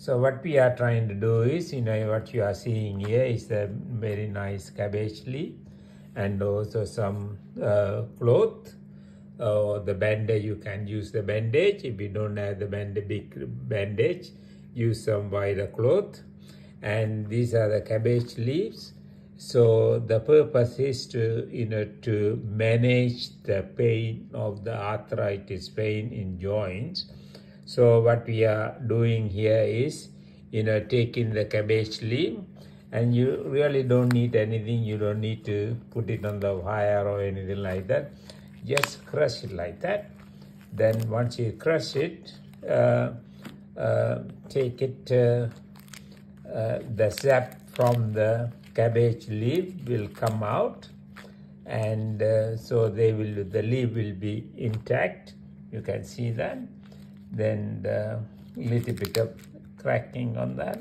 So what we are trying to do is, what you are seeing here is a very nice cabbage leaf and also some cloth or the bandage. You can use the bandage. If you don't have the big bandage, use some wider cloth. And these are the cabbage leaves. So the purpose is to, to manage the pain of the arthritis pain in joints. So what we are doing here is, taking the cabbage leaf, and you really don't need anything. You don't need to put it on the fire or anything like that. Just crush it like that. Then once you crush it, take it, the sap from the cabbage leaf will come out, and so the leaf will be intact. You can see that. Then the little bit of cracking on that.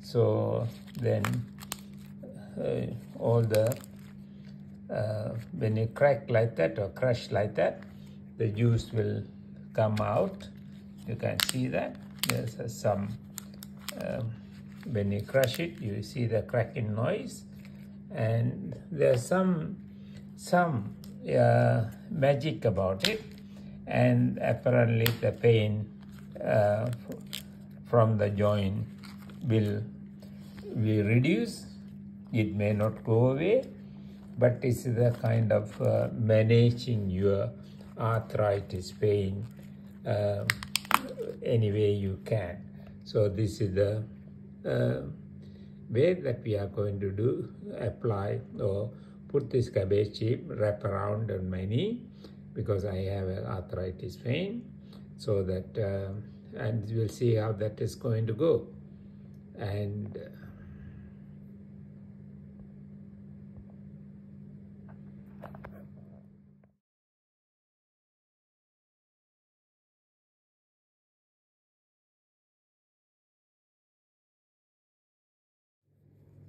So then all the when you crack like that or crush like that, the juice will come out. You can see that there's some when you crush it, you see the cracking noise. And there's some magic about it, and apparently the pain from the joint will reduce. It may not go away, but it's the kind of managing your arthritis pain any way you can. So this is the way that we are going to apply or put this cabbage leaf, wrap around on my knee, because I have an arthritis pain. So that and we'll see how that is going to go. And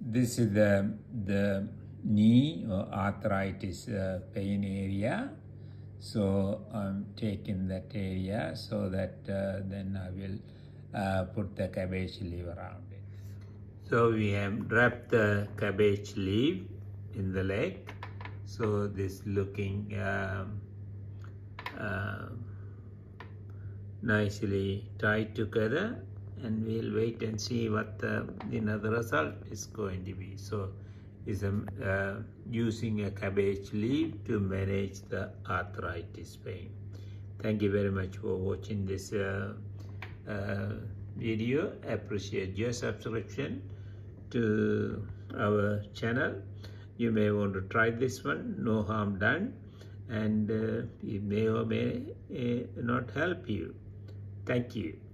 this is the knee or arthritis pain area. So I'm taking that area so that then I will put the cabbage leaf around it. So we have wrapped the cabbage leaf in the leg. So this looking nicely tied together. And we'll wait and see what the result is going to be. So is using a cabbage leaf to manage the arthritis pain. Thank you very much for watching this video. I appreciate your subscription to our channel. You may want to try this one, no harm done, and it may or may not help you. Thank you.